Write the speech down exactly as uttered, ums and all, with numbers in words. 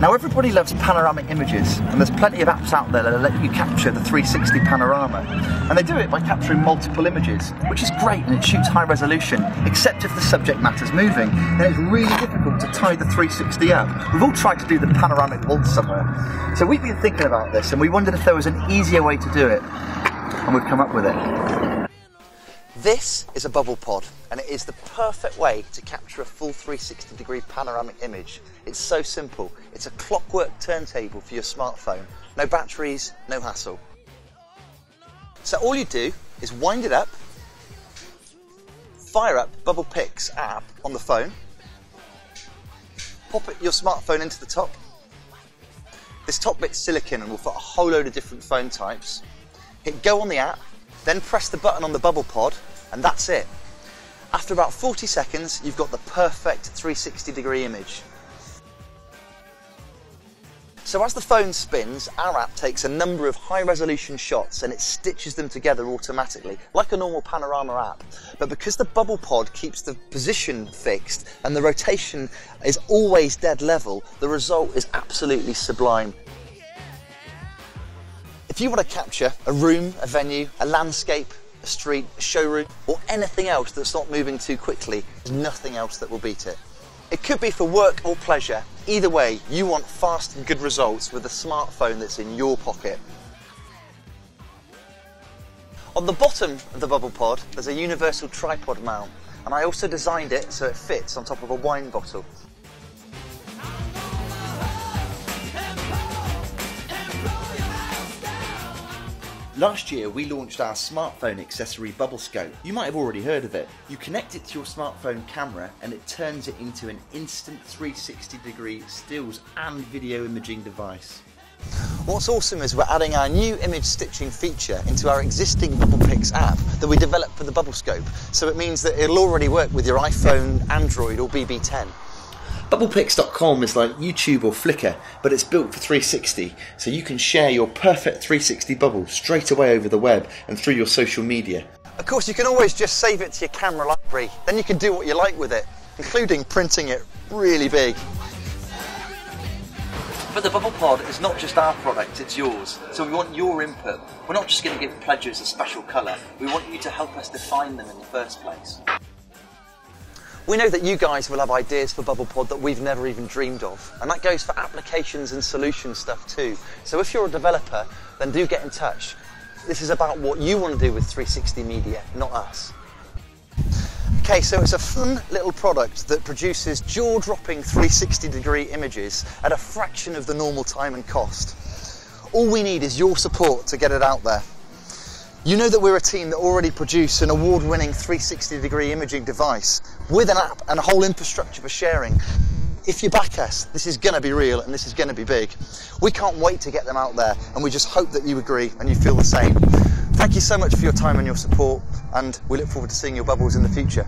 Now everybody loves panoramic images, and there's plenty of apps out there that let you capture the three sixty panorama, and they do it by capturing multiple images, which is great, and it shoots high resolution, except if the subject matter's moving, then it's really difficult to tie the three sixty up. We've all tried to do the panoramic waltz somewhere. So we've been thinking about this, and we wondered if there was an easier way to do it, and we've come up with it. This is a BubblePod, and it is the perfect way to capture a full three sixty degree panoramic image. It's so simple. It's a clockwork turntable for your smartphone. No batteries, no hassle. So all you do is wind it up, fire up BubblePix app on the phone, pop it, your smartphone into the top. This top bit's silicon and will fit a whole load of different phone types. Hit go on the app, then press the button on the BubblePod, and that's it. After about forty seconds, you've got the perfect three sixty degree image. So as the phone spins, our app takes a number of high resolution shots and it stitches them together automatically, like a normal panorama app. But because the BubblePod keeps the position fixed and the rotation is always dead level, the result is absolutely sublime. If you want to capture a room, a venue, a landscape, a street, a showroom, or anything else that's not moving too quickly, there's nothing else that will beat it. It could be for work or pleasure. Either way, you want fast and good results with a smartphone that's in your pocket. On the bottom of the BubblePod, there's a universal tripod mount, and I also designed it so it fits on top of a wine bottle. Last year we launched our smartphone accessory BubbleScope. You might have already heard of it. You connect it to your smartphone camera and it turns it into an instant three sixty degree stills and video imaging device. What's awesome is we're adding our new image stitching feature into our existing BubblePix app that we developed for the BubbleScope. So it means that it'll already work with your iPhone, Android or B B ten. BubblePix dot com is like YouTube or Flickr, but it's built for three sixty, so you can share your perfect three sixty bubble straight away over the web and through your social media. Of course, you can always just save it to your camera library, then you can do what you like with it, including printing it really big. But the BubblePod is not just our product, it's yours, so we want your input. We're not just going to give pledges a special colour, we want you to help us define them in the first place. We know that you guys will have ideas for BubblePod that we've never even dreamed of, and that goes for applications and solution stuff too. So if you're a developer, then do get in touch. This is about what you want to do with three sixty media, not us. Okay, so it's a fun little product that produces jaw-dropping three sixty degree images at a fraction of the normal time and cost. All we need is your support to get it out there. You know that we're a team that already produce an award-winning three sixty degree imaging device with an app and a whole infrastructure for sharing. If you back us, this is going to be real and this is going to be big. We can't wait to get them out there, and we just hope that you agree and you feel the same. Thank you so much for your time and your support, and we look forward to seeing your bubbles in the future.